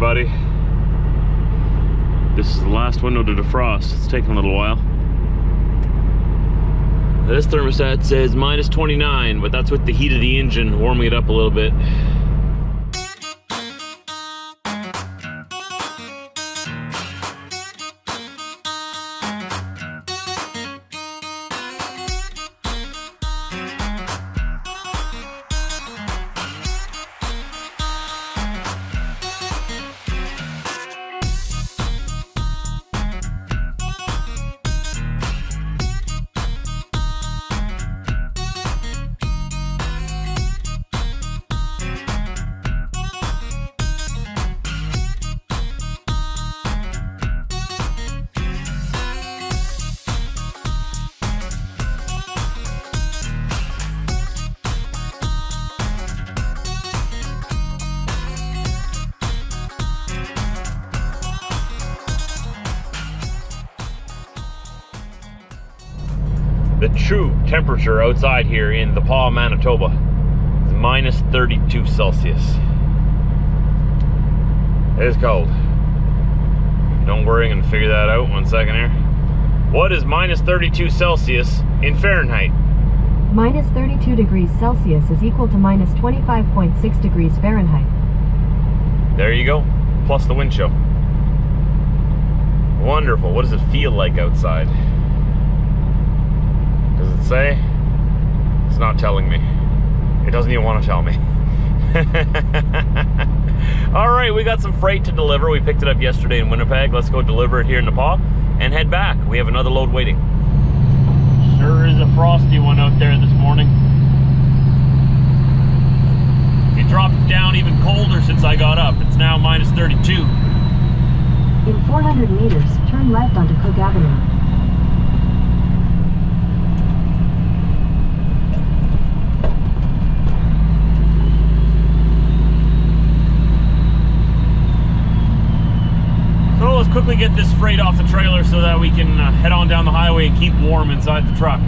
everybody. This is the last window to defrost. It's taking a little while. This thermostat says minus 29, but that's with the heat of the engine warming it up a little bit. The true temperature outside here in the Pas, Manitoba is minus 32 Celsius. It is cold. Don't worry, I'm going to figure that out one second here. What is minus 32 Celsius in Fahrenheit? Minus 32 degrees Celsius is equal to minus 25.6 degrees Fahrenheit. There you go, plus the wind chill. Wonderful. What does it feel like outside? Does it say? It's not telling me. It doesn't even want to tell me. All right, we got some freight to deliver. We picked it up yesterday in Winnipeg. Let's go deliver it here in the Pas and head back. We have another load waiting. Sure is a frosty one out there this morning. It dropped down even colder since I got up. It's now minus 32. In 400 meters, turn left onto Cook Avenue. Let's quickly get this freight off the trailer so that we can head on down the highway and keep warm inside the truck.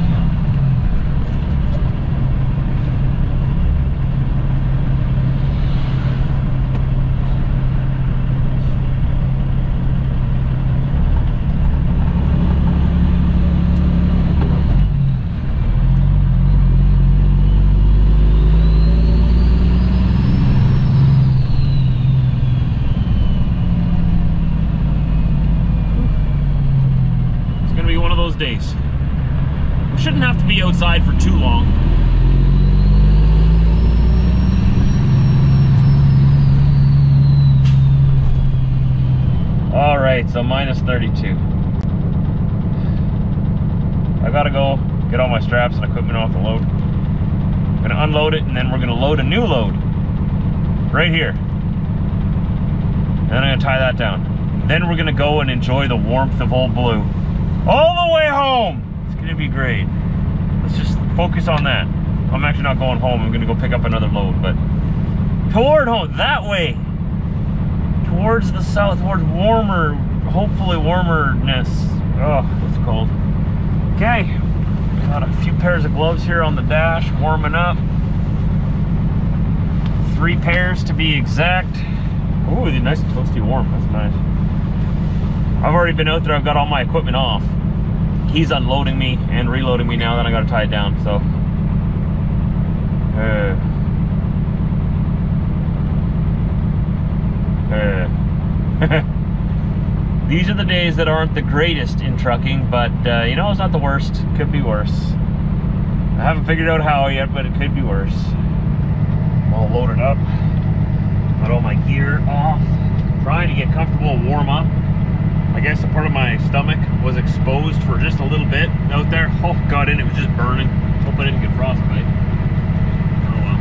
Days. We shouldn't have to be outside for too long. All right, so minus 32. I gotta go get all my straps and equipment off the load. I'm gonna unload it and then we're gonna load a new load right here. And then I'm gonna tie that down. And then we're gonna go and enjoy the warmth of Old Blue. All the way home. It's gonna be great. Let's just focus on that. I'm actually not going home. I'm gonna go pick up another load, but toward home, that way. Towards the south, towards warmer, hopefully warmerness. Oh, it's cold. Okay, got a few pairs of gloves here on the dash, warming up. 3 pairs to be exact. Ooh, they're nice and toasty warm, that's nice. I've already been out there, I've got all my equipment off. He's unloading me and reloading me now, then I gotta tie it down, so. These are the days that aren't the greatest in trucking, but you know, it's not the worst, could be worse. I haven't figured out how yet, but it could be worse. I'm all loaded up, got all my gear off, trying to get comfortable and warm up. I guess a part of my stomach was exposed for just a little bit out there. Oh, got in, it was just burning. Hope I didn't get frostbite. Oh well.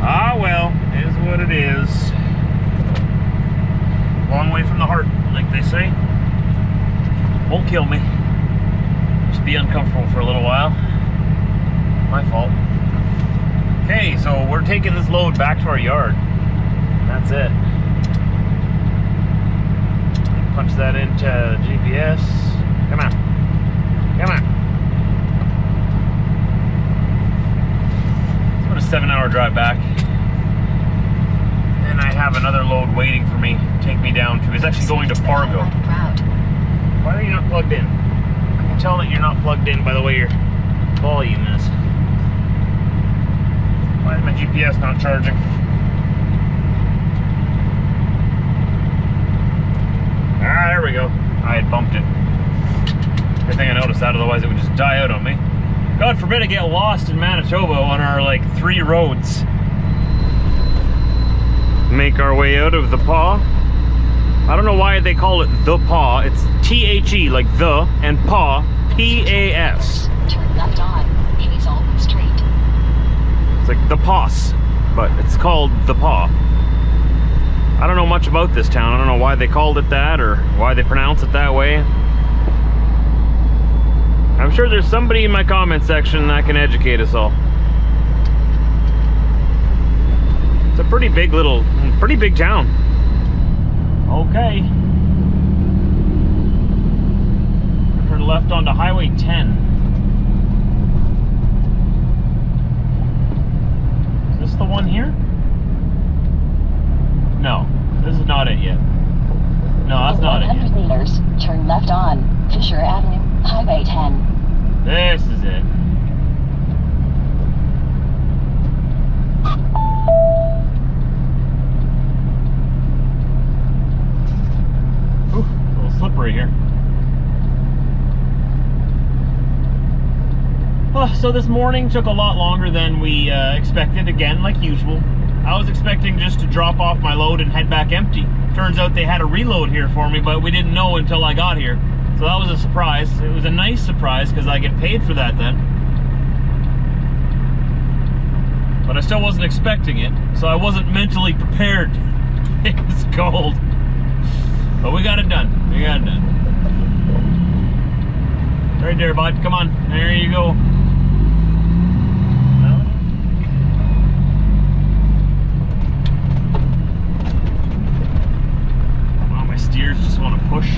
Ah well, is what it is. Long way from the heart, like they say. Won't kill me. Just be uncomfortable for a little while. My fault. Okay, so we're taking this load back to our yard. That's it. Punch that into GPS. Come on. Come on. It's about a 7-hour drive back. And I have another load waiting for me to take me down to. It's actually going to Fargo. Why are you not plugged in? I can tell that you're not plugged in by the way your volume is. Why is my GPS not charging? Ah, there we go. I had bumped it. Good thing I noticed that, otherwise it would just die out on me. God forbid I get lost in Manitoba on our, like, 3 roads. Make our way out of the Pas. I don't know why they call it the Pas. It's T-H-E, like the, and Pas, P-A-S. Turn left on, Amy's Alton Street. It's like the Pas, but it's called the Pas. I don't know much about this town. I don't know why they called it that or why they pronounce it that way. I'm sure there's somebody in my comment section that can educate us all. It's a pretty big town. Okay. I turned left onto Highway 10. Is this the one here? No, this is not it yet. No, that's not it yet. 100 meters, turn left on Fisher Avenue, Highway 10. This is it. Ooh, a little slippery here. Oh, so this morning took a lot longer than we expected, again, like usual. I was expecting just to drop off my load and head back empty. Turns out they had a reload here for me, but we didn't know until I got here. So that was a surprise. It was a nice surprise because I get paid for that then. But I still wasn't expecting it, so I wasn't mentally prepared. It was cold. But we got it done. We got it done. Right there, bud. Come on. There you go. Wow, my steers just want to push.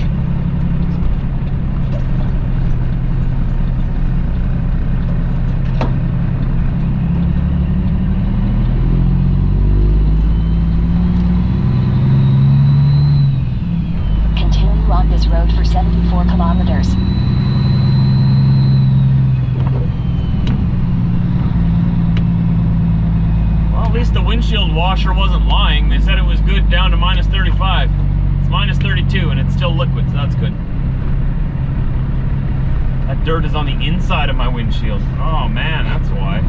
Washer wasn't lying. They said it was good down to minus 35. It's minus 32 and it's still liquid, so that's good. That dirt is on the inside of my windshield. Oh man, that's why.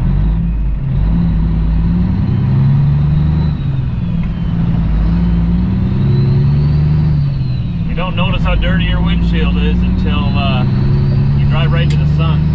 You don't notice how dirty your windshield is until you drive right to the sun.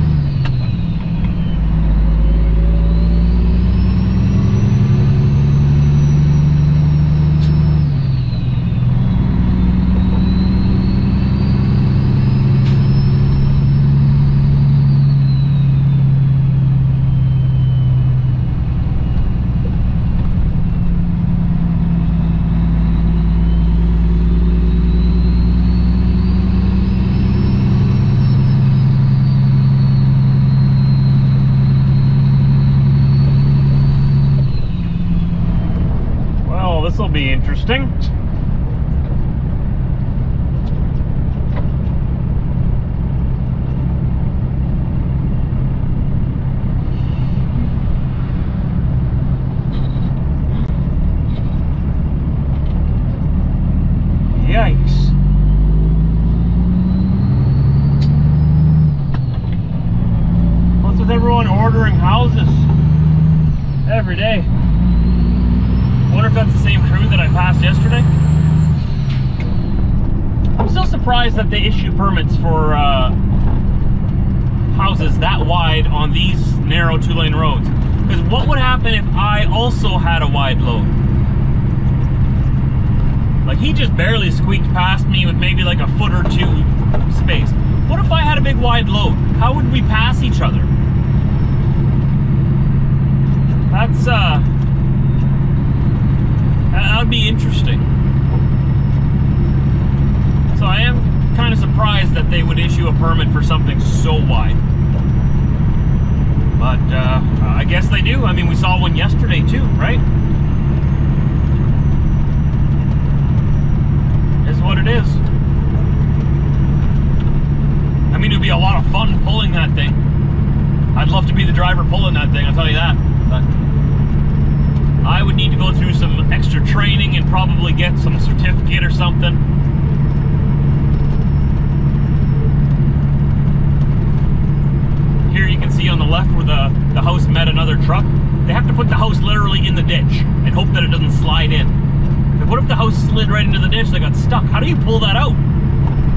Interesting. Yikes. What's with everyone ordering houses every day? I wonder if that's the same crew that I passed yesterday. I'm still surprised that they issue permits for houses that wide on these narrow 2-lane roads. Because what would happen if I also had a wide load? Like, he just barely squeaked past me with maybe like a foot or 2 space. What if I had a big wide load? How would we pass each other? That's that would be interesting. So I am kind of surprised that they would issue a permit for something so wide. But I guess they do. I mean, we saw one yesterday too, right? I'd love to be the driver pulling that thing, I'll tell you that. But I would need to go through some extra training and probably get some certificate or something. Here you can see on the left where the house met another truck. They have to put the house literally in the ditch and hope that it doesn't slide in. What if the house slid right into the ditch? They got stuck. How do you pull that out?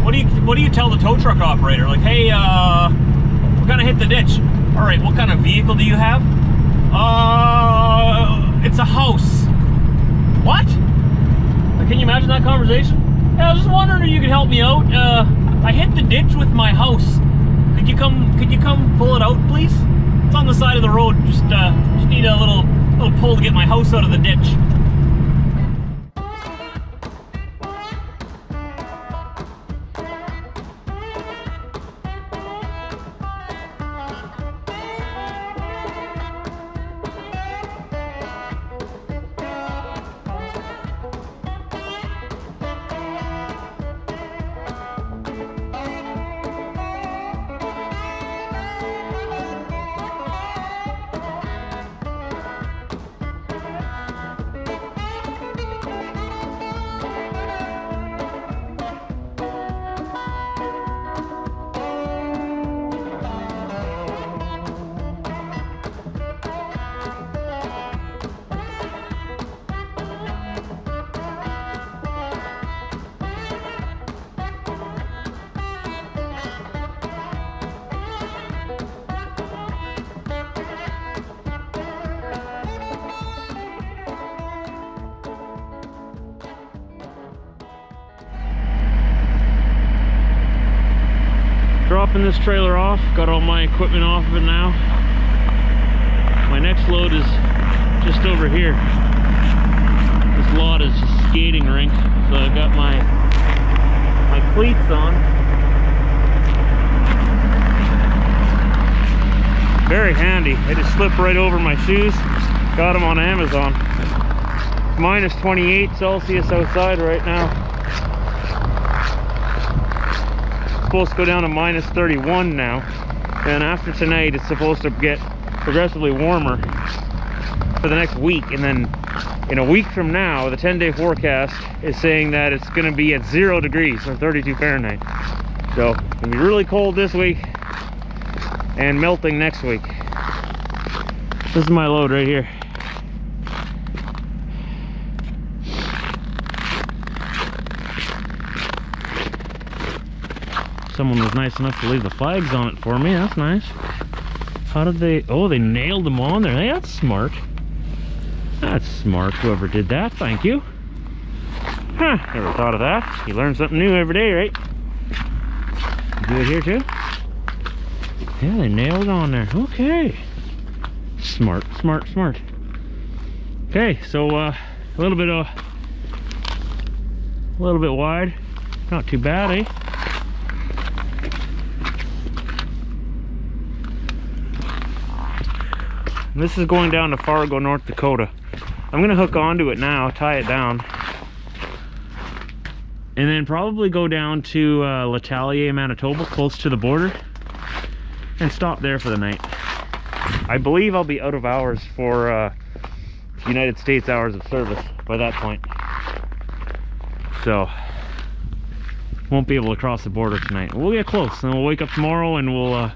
What do you tell the tow truck operator? Like, hey, we're gonna hit the ditch. All right, what kind of vehicle do you have? It's a house. What? Can you imagine that conversation? Yeah, I was just wondering if you could help me out. I hit the ditch with my house. Could you come pull it out, please? It's on the side of the road. Just need a little pull to get my house out of the ditch. Dropping this trailer off, got all my equipment off of it now. My next load is just over here. This lot is just a skating rink, so I've got my cleats on. Very handy, they just slip right over my shoes. Got them on Amazon. It's minus 28 Celsius outside right now. Supposed to go down to minus 31 now, and after tonight it's supposed to get progressively warmer for the next week, and then in a week from now the 10-day forecast is saying that it's going to be at 0 degrees or 32 Fahrenheit, so it's gonna be really cold this week and melting next week. This is my load right here. Someone was nice enough to leave the flags on it for me. That's nice. How did they... Oh, they nailed them on there. Hey, that's smart. That's smart, whoever did that. Thank you. Huh, never thought of that. You learn something new every day, right? Do it here too? Yeah, they nailed on there. Okay. Smart, smart, smart. Okay, so a little bit wide. Not too bad, eh? This is going down to Fargo, North Dakota. I'm going to hook onto it now, tie it down, and then probably go down to L'Atelier, Manitoba, close to the border, and stop there for the night. I believe I'll be out of hours for United States hours of service by that point. So, won't be able to cross the border tonight. We'll get close, and we'll wake up tomorrow, and we'll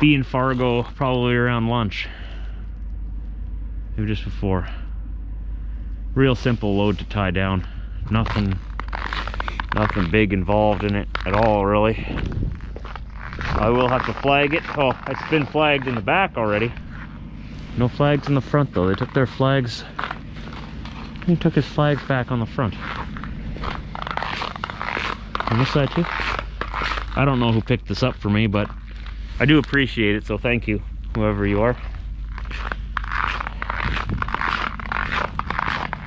be in Fargo probably around lunch. Maybe just before. Real simple load to tie down. Nothing big involved in it at all, really. I will have to flag it. Oh, it's been flagged in the back already. No flags in the front though. They took their flags. He took his flags back on the front. On this side too. I don't know who picked this up for me, but I do appreciate it, so thank you, whoever you are.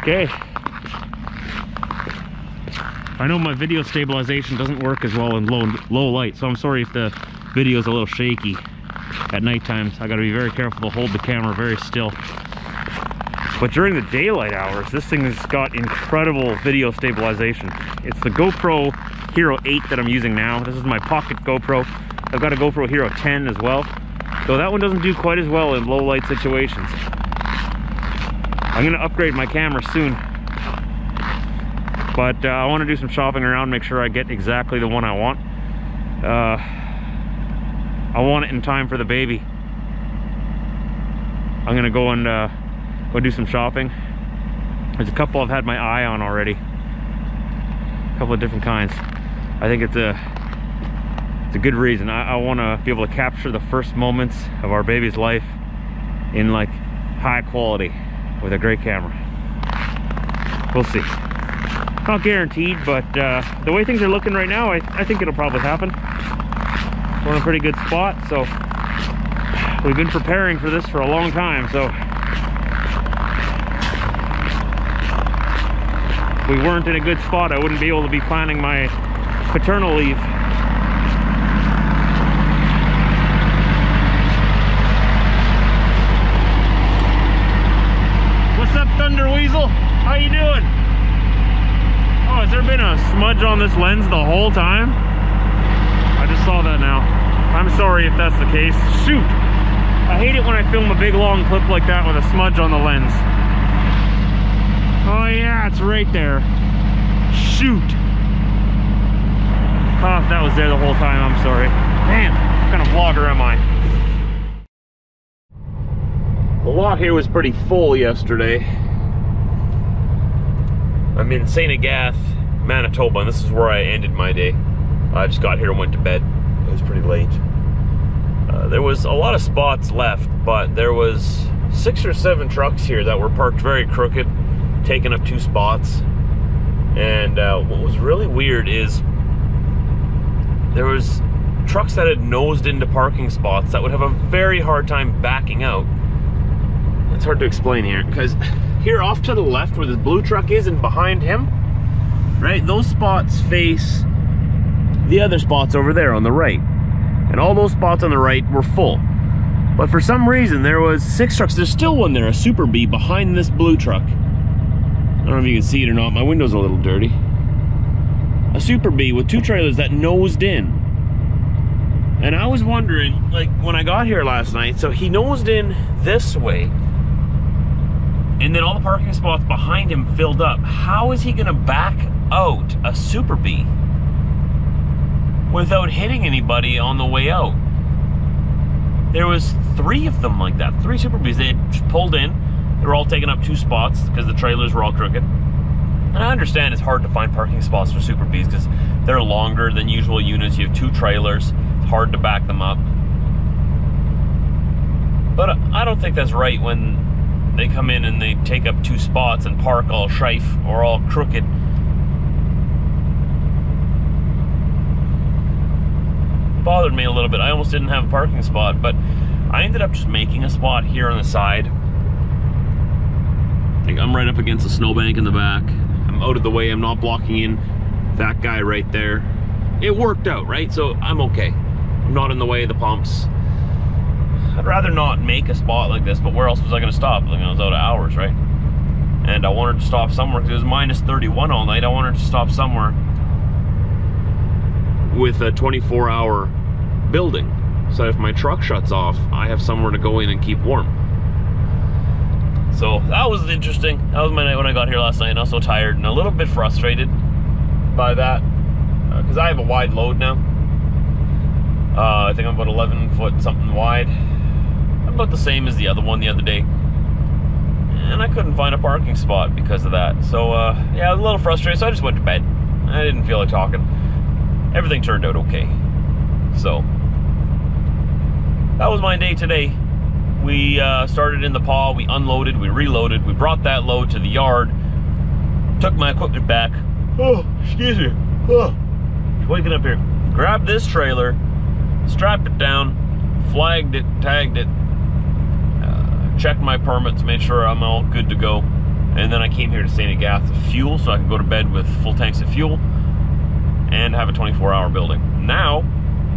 Okay. I know my video stabilization doesn't work as well in low light, so I'm sorry if the video's a little shaky at night times. I gotta be very careful to hold the camera very still. But during the daylight hours, this thing has got incredible video stabilization. It's the GoPro Hero 8 that I'm using now. This is my pocket GoPro. I've got a GoPro Hero 10 as well. Though that one doesn't do quite as well in low light situations. I'm gonna upgrade my camera soon. But I wanna do some shopping around, make sure I get exactly the one I want. I want it in time for the baby. I'm gonna go and go do some shopping. There's a couple I've had my eye on already. A couple of different kinds. I think it's a good reason. I want to be able to capture the first moments of our baby's life in like high quality with a great camera. We'll see. Not guaranteed, but the way things are looking right now, I think it'll probably happen. We're in a pretty good spot, so we've been preparing for this for a long time, so if we weren't in a good spot, I wouldn't be able to be planning my paternal leave. What's up, Thunder Weasel? How you doing? Oh, has there been a smudge on this lens the whole time? I just saw that now. I'm sorry if that's the case. Shoot! I hate it when I film a big long clip like that with a smudge on the lens. Oh yeah, it's right there. Shoot! Oh, that was there the whole time, I'm sorry. Man, what kind of vlogger am I? The lot here was pretty full yesterday. I'm in Saint Agathe, Manitoba, and this is where I ended my day. I just got here and went to bed. It was pretty late. There was a lot of spots left, but there was 6 or 7 trucks here that were parked very crooked, taking up 2 spots. And what was really weird is there was trucks that had nosed into parking spots that would have a very hard time backing out. It's hard to explain here, because here off to the left where this blue truck is and behind him, right, those spots face the other spots over there on the right. And all those spots on the right were full. But for some reason, there was 6 trucks. There's still one there, a Super B, behind this blue truck. I don't know if you can see it or not. My window's a little dirty. A Super B with 2 trailers that nosed in. And I was wondering, like, when I got here last night, so he nosed in this way, and then all the parking spots behind him filled up. How is he gonna back out a Super B without hitting anybody on the way out? There was 3 of them like that, 3 Super Bs. They had pulled in, they were all taking up 2 spots because the trailers were all crooked. And I understand it's hard to find parking spots for Super Bs because they're longer than usual units. You have 2 trailers, it's hard to back them up. But I don't think that's right when they come in and they take up 2 spots and park all shife or all crooked. It bothered me a little bit. I almost didn't have a parking spot, but I ended up just making a spot here on the side. I think I'm right up against a snowbank in the back. I'm out of the way, I'm not blocking in that guy right there. It worked out, right? So I'm okay. I'm not in the way of the pumps. I'd rather not make a spot like this, but where else was I gonna stop? Like, I was out of hours, right? And I wanted to stop somewhere, because it was minus 31 all night. I wanted to stop somewhere with a 24-hour building, so if my truck shuts off, I have somewhere to go in and keep warm. So that was interesting. That was my night when I got here last night, and I was so tired and a little bit frustrated by that, because I have a wide load now. I think I'm about 11 foot something wide. I'm about the same as the other one the other day. And I couldn't find a parking spot because of that. So yeah, I was a little frustrated, so I just went to bed. I didn't feel like talking. Everything turned out okay. So that was my day today. We started in the Pas, we unloaded, we reloaded, we brought that load to the yard, took my equipment back. Oh, excuse me. Oh, waking up here. Grabbed this trailer, strapped it down, flagged it, tagged it, checked my permits, made sure I'm all good to go. And then I came here to St. Agathe to fuel so I can go to bed with full tanks of fuel and have a 24-hour building. Now,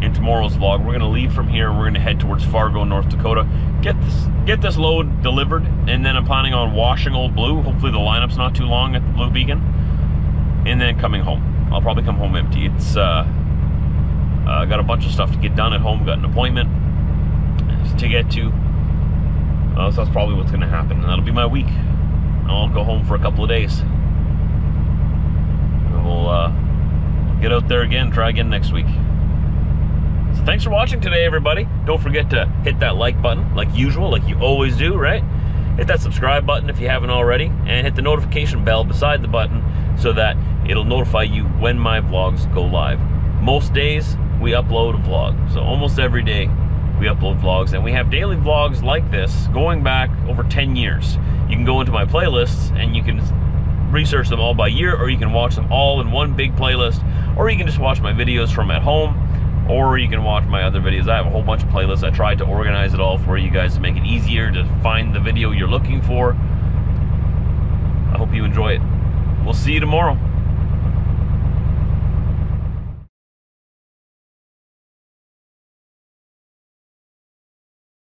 in tomorrow's vlog, we're going to leave from here and we're going to head towards Fargo, North Dakota. Get this load delivered, and then I'm planning on washing Old Blue. Hopefully the lineup's not too long at the Blue Beacon. And then coming home. I'll probably come home empty. It's got a bunch of stuff to get done at home. Got an appointment. It's to get to. So that's probably what's gonna happen, and that'll be my week. I'll go home for a couple of days, and we'll get out there again, try again next week. So thanks for watching today, everybody. Don't forget to hit that like button, like usual, like you always do, right? Hit that subscribe button if you haven't already, and hit the notification bell beside the button so that it'll notify you when my vlogs go live. Most days we upload a vlog, so almost every day we upload vlogs, and we have daily vlogs like this going back over 10 years. You can go into my playlists and you can research them all by year, or you can watch them all in one big playlist, or you can just watch my videos from at home, or you can watch my other videos. I have a whole bunch of playlists. I tried to organize it all for you guys to make it easier to find the video you're looking for. I hope you enjoy it. We'll see you tomorrow.